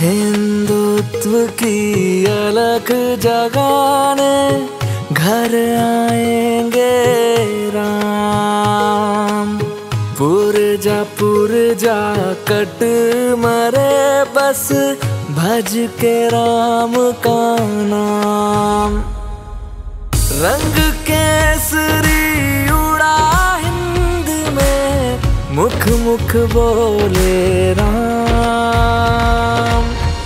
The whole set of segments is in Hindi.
हिंदुत्व की अलख जगाने घर आएंगे राम। पुरजा कट मरे बस भज के राम का नाम। रंग केसरी उड़ा हिंद में मुख बोले राम।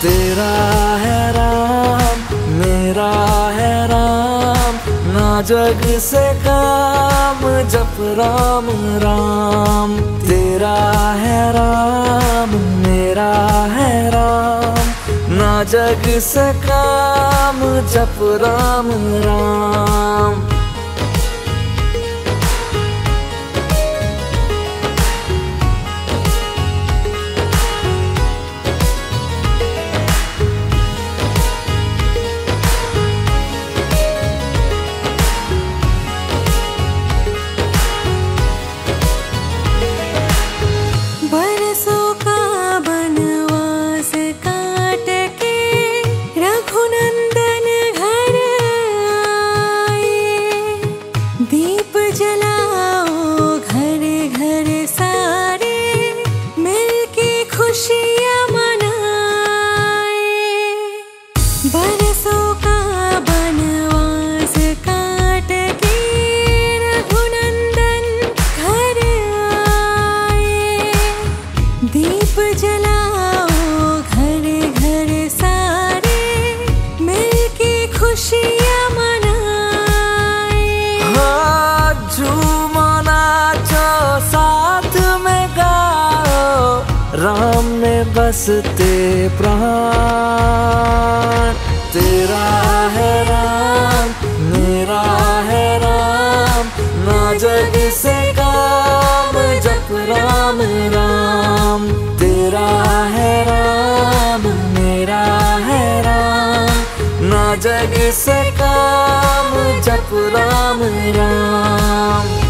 तेरा है राम मेरा है राम, ना जग से काम जप राम राम। तेरा है राम मेरा है राम, ना जग से काम जप राम राम। राम में बसते प्राण। तेरा है राम मेरा है राम, ना जग से काम जप राम राम। तेरा है राम मेरा है राम, ना जग से काम जप राम राम।